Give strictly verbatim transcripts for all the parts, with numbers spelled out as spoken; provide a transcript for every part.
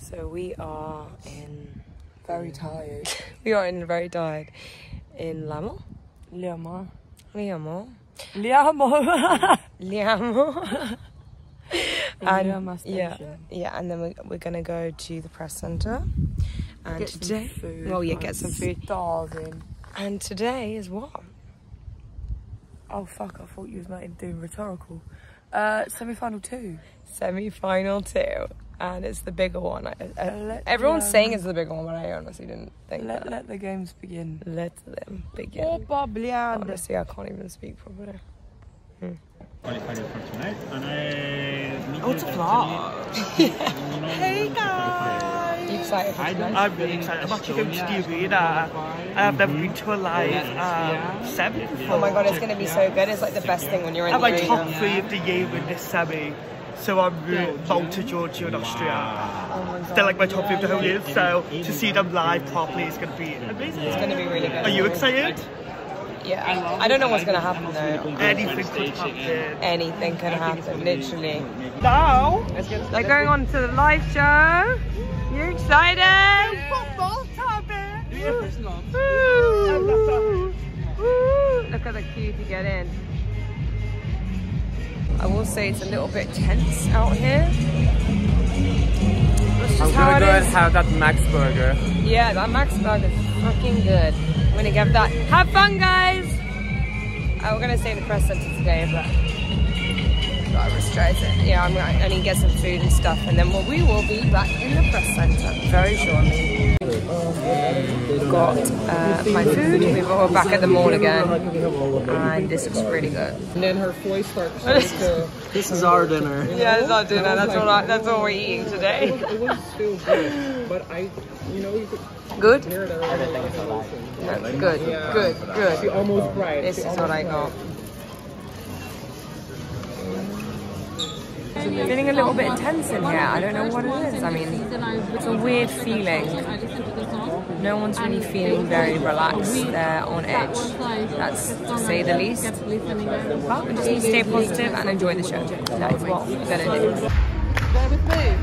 So we are in... Very tired. We are in very tired. In Ljamo? Ljamo. Ljamo. Ljamo. Ljamo. Um, yeah, yeah, and then we're, we're gonna go to the press center. And get today, some food. well, yeah, I'm get some food. Starving. And today is what? Oh fuck! I thought you was not doing rhetorical. Uh, semi-final two. Semi-final two, and it's the bigger one. I, I, everyone's them. saying it's the bigger one, but I honestly didn't think let, that. Let the games begin. Let them begin. Honestly, I can't even speak properly. Hmm. Qualified for tonight, and I. Oh, it's a vlog. Hey guys! You excited for tonight? I'm really excited. I'm actually going to Ljubljana. I've never been to a live um, semi before. Oh my god, it's going to be so good. It's like the best thing when you're in I'm the like top three of the year with this semi. So I'm really Malta, Georgia, and Austria. Oh my They're like my top three of the whole year. So to see them live properly is going to be amazing. It's going to be really good. Are you excited? Yeah, I don't know what's gonna happen though. Anything could happen. Anything can happen, literally. Now, they're going on to the live show. You excited? Look at the queue to get in. I will say it's a little bit tense out here. I'm gonna go and have that Max burger. Yeah, that Max burger is fucking good. I'm gonna give that. Have fun, guys! Oh, we're gonna stay in the press center today, but I was trying to. Yeah, I'm gonna only get some food and stuff, and then well, we will be back in the press center very shortly. We've got uh, my food. We were back at the mall again, and this looks pretty good. And then her voice starts. This is our dinner. Yeah, it's our dinner. That's all. I, that's all we're eating today. It was still good, but I, you know, you could. Good? Good, good, good, good. She almost cried. This is what I got. Feeling a little bit tense in here. I don't know what it is. I mean, it's a weird feeling. No one's really feeling very relaxed. They're on edge. That's to say the least. But we just need to stay positive and enjoy the show. That is what we're gonna do. Bear with me.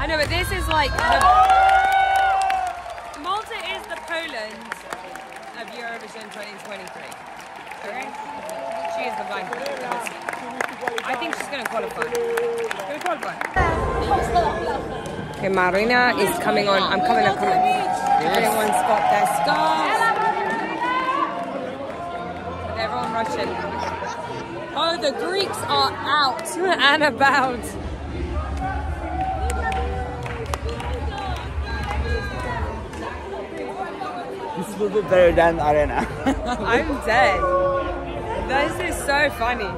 I know, but this is like the, Malta is the Poland of Eurovision twenty twenty-three. Okay? She is the blanket. I think she's going to qualify. Going to qualify. Okay, Marina is coming on. I'm coming. I'm coming. Everyone's got their scarves. With everyone rushing. Oh, the Greeks are out and about. This will be better than Arena. I'm dead. This is so funny.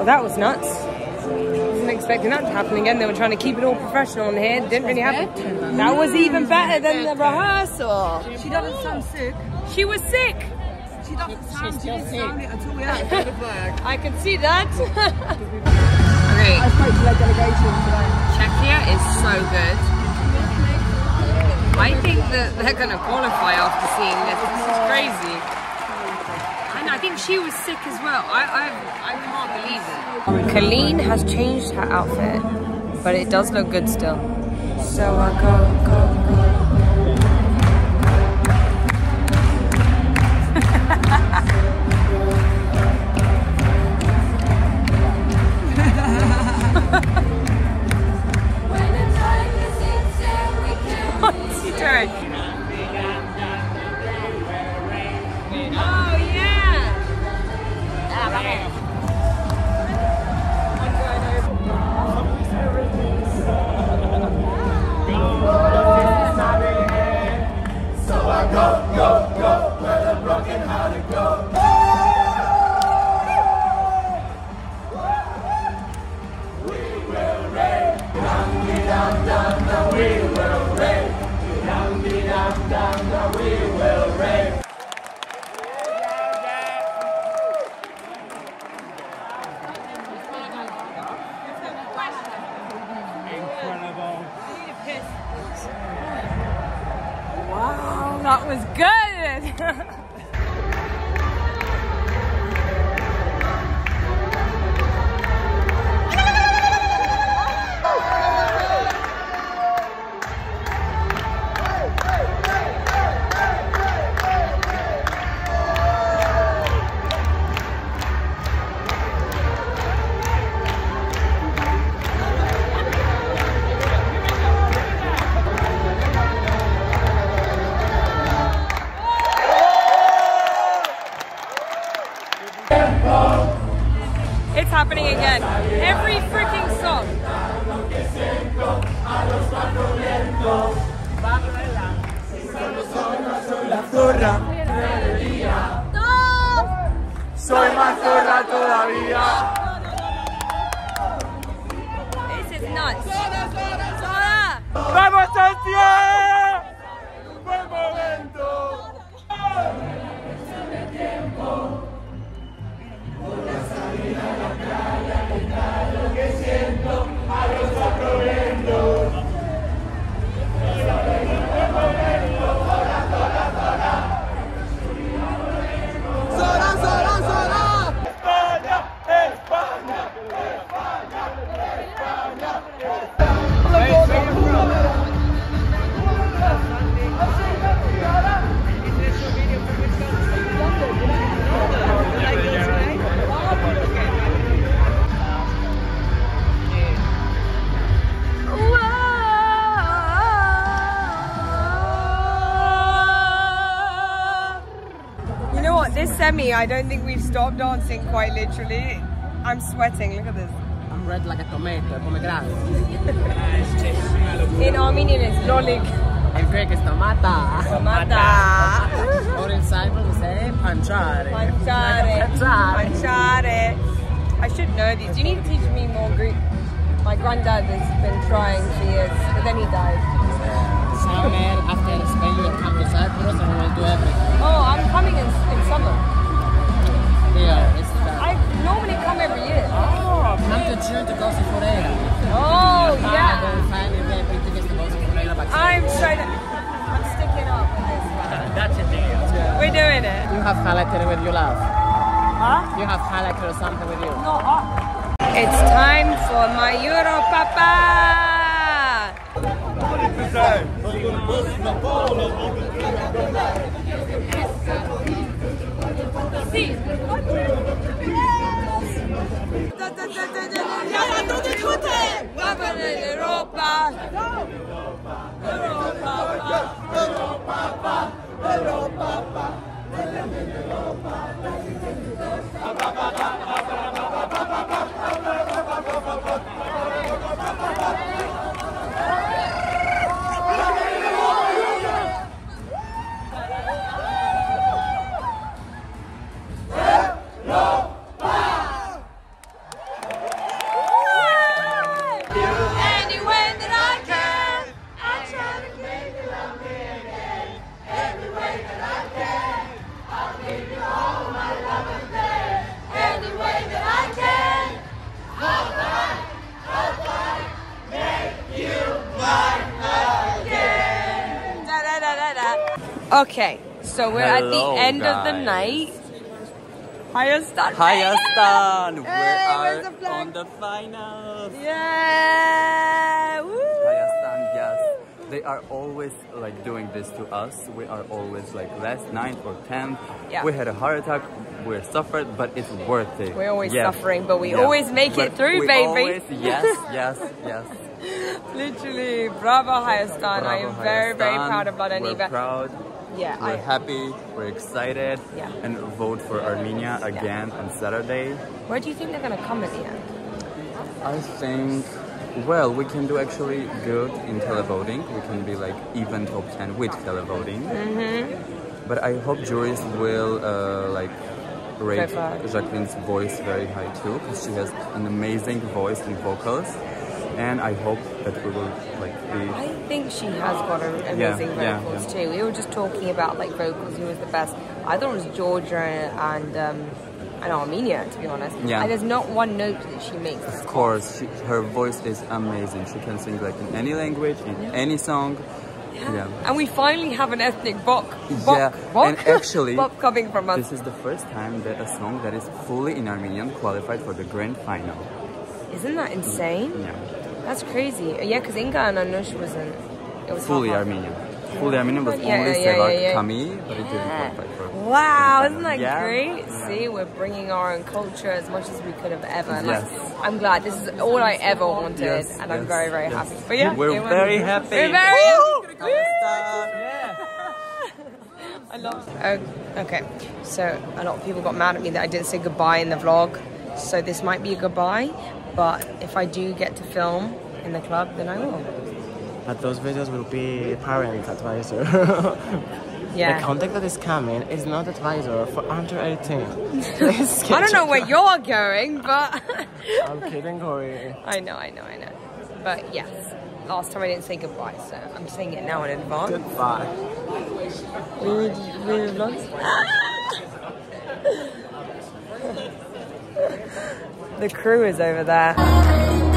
Well, that was nuts. I wasn't expecting that to happen again. They were trying to keep it all professional in here. Didn't really happen. That was even better than the rehearsal. She doesn't sound sick. She was sick. She doesn't sound, she didn't sound it at all. Yeah, I can see that. Okay. I spoke to their delegation today. Czechia is so good. I think that they're going to qualify after seeing this. This is crazy. I think she was sick as well. I, I, I can't believe it. Colleen has changed her outfit, but it does look good still. So I go, go, go. What's he doing? Oh, yeah. That was good! It's happening again. Every freaking song. This is nuts. Vamos, Santiago! Buen momento. This semi, I don't think we've stopped dancing, quite literally. I'm sweating, look at this. I'm red like a tomato, pomegranate. In Armenian it's lolik. In Greek it's tomata. Tomata. Or in Cyprus we say panchare. Panchare. Panchare. I should know these. You need to teach me more Greek. My granddad has been trying for years, but then he died. Summer, after Spain you will come to Cyprus and we will do everything. Oh, I'm coming in, in summer. Yeah, it's that. I normally come every year. Oh, come to June to go to Fureira. Oh, yeah. yeah. I'm trying to... I'm sticking up with this one. That's a deal. Yeah. We're doing it. You have halakter with your love. Huh? You have halakter or something with you. No, huh? It's time for my Euro Papa! Okay, so we're Hello, at the end guys. of the night. Hayastan! Hayastan! We are the on the finals! Yeah! Woo! Hayastan, yes. They are always like doing this to us. We are always like last, ninth or tenth. Yeah. We had a heart attack. We're suffered, but it's worth it. We're always yes. suffering, but we yes. always make but it through, we baby! Always, yes, yes, yes. Literally, bravo Hayastan! I am Hayastan. very, very proud about Aniva. We're proud. Yeah, we're I, happy, we're excited, yeah. and vote for Armenia again yeah. on Saturday. Where do you think they're going to come at the end? I think, well, we can do actually good in televoting. We can be like even top ten with televoting. Mm-hmm. But I hope juries will uh, like rate Jacqueline's voice very high too, because she has an amazing voice and vocals. And I hope that we will like be... I think she has got an amazing yeah, vocals yeah, yeah. too. We were just talking about like vocals, who was the best. I thought it was Georgia and um, and Armenia, to be honest. Yeah. And there's not one note that she makes. Of course, she, her voice is amazing. She can sing like in any language, in yeah. any song. Yeah. yeah. And we finally have an ethnic bop. bop yeah. Bop, and actually, bop coming from us. This is the first time that a song that is fully in Armenian qualified for the grand final. Isn't that insane? Yeah. That's crazy. Yeah, because Inga and Anush wasn't. It was fully Armenian. Fully Armenian was yeah, only yeah, Sevak yeah, yeah. Kami, but it didn't qualify for. Wow, isn't that yeah. great? Yeah. See, we're bringing our own culture as much as we could have ever. And yes. I'm glad. This is all I ever wanted, yes, and I'm yes, very, very yes. happy. But yeah, we're very won. happy. We're very Woo! happy. Woo! Yeah. I love it. Oh, okay, so a lot of people got mad at me that I didn't say goodbye in the vlog. So this might be a goodbye. But if I do get to film in the club, then I will. But those videos will be parent advisor. yeah. The content that is coming is not advisor for under eighteen. I don't know where you're going, but... I'm kidding, Corey. I know, I know, I know. But yes, last time I didn't say goodbye, so I'm saying it now in advance. Goodbye. We need to vlog. The crew is over there.